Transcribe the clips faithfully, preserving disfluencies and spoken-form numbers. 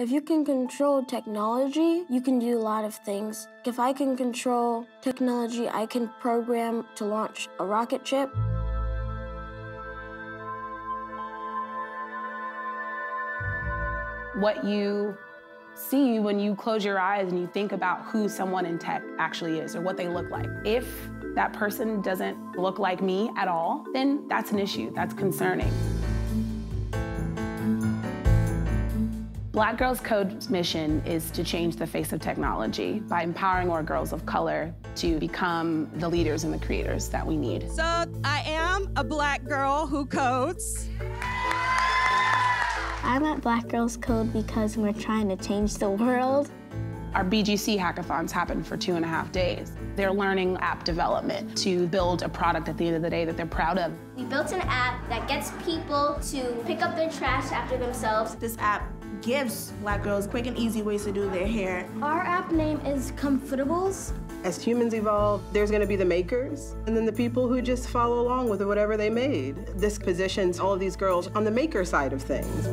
If you can control technology, you can do a lot of things. If I can control technology, I can program to launch a rocket ship. What you see when you close your eyes and you think about who someone in tech actually is or what they look like. If that person doesn't look like me at all, then that's an issue. That's concerning. Black Girls Code's mission is to change the face of technology by empowering more girls of color to become the leaders and the creators that we need. So I am a Black girl who codes. I'm at Black Girls Code because we're trying to change the world. Our B G C hackathons happen for two and a half days. They're learning app development to build a product at the end of the day that they're proud of. We built an app that gets people to pick up their trash after themselves. This app gives Black girls quick and easy ways to do their hair. Our app name is Comfortables. As humans evolve, there's gonna be the makers, and then the people who just follow along with whatever they made. This positions all of these girls on the maker side of things.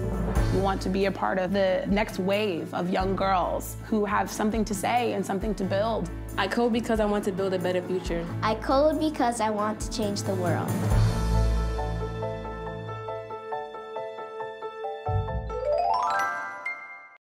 We want to be a part of the next wave of young girls who have something to say and something to build. I code because I want to build a better future. I code because I want to change the world.